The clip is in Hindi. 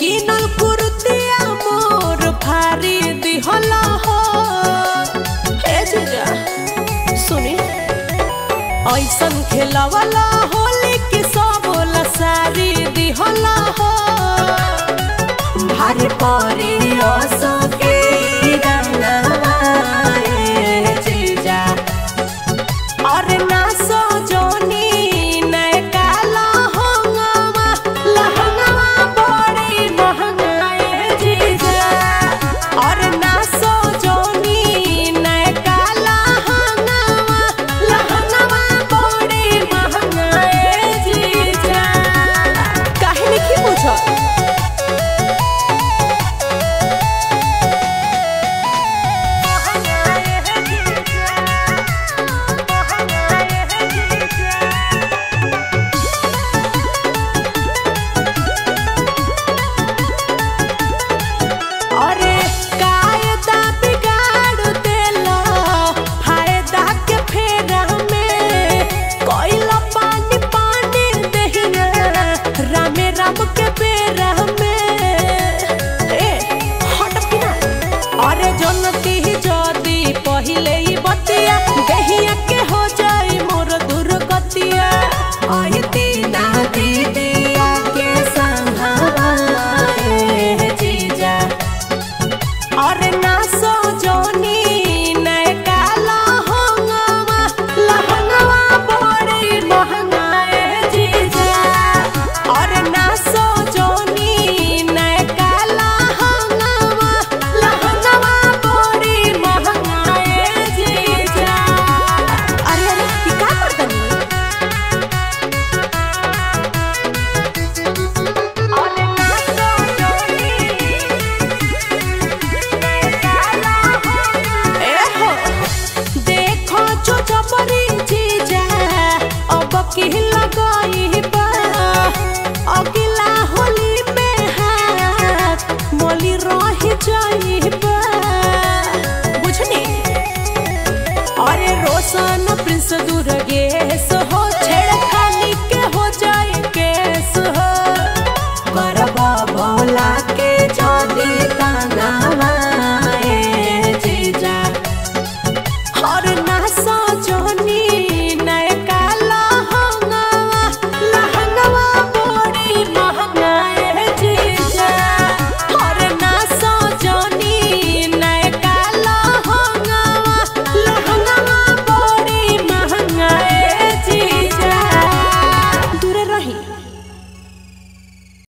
किनल कुर्तिया मोर भारी दिहला हो हे जीजा सुनी ऐसन खेलवाला होली के सब लसारी दिहला हो भारी परी ओसो के दंगवा हे जीजा और ना सो जोनी दूर